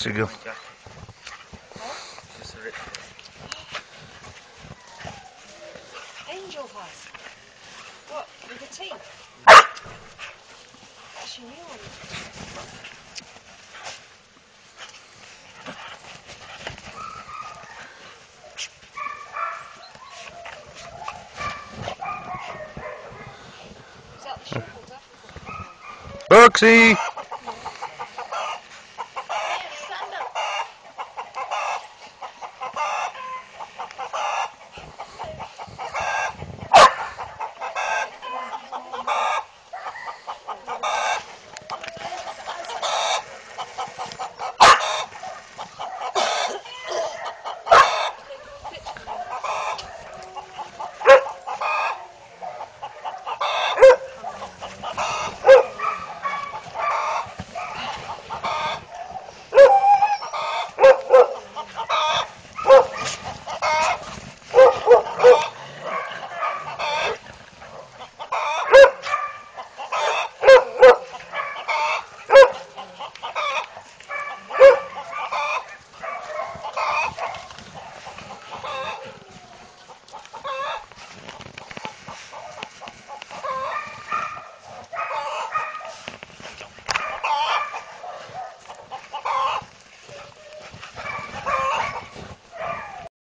Krzywiu. Angel has. What? With the teeth? That's your new one. Roxy!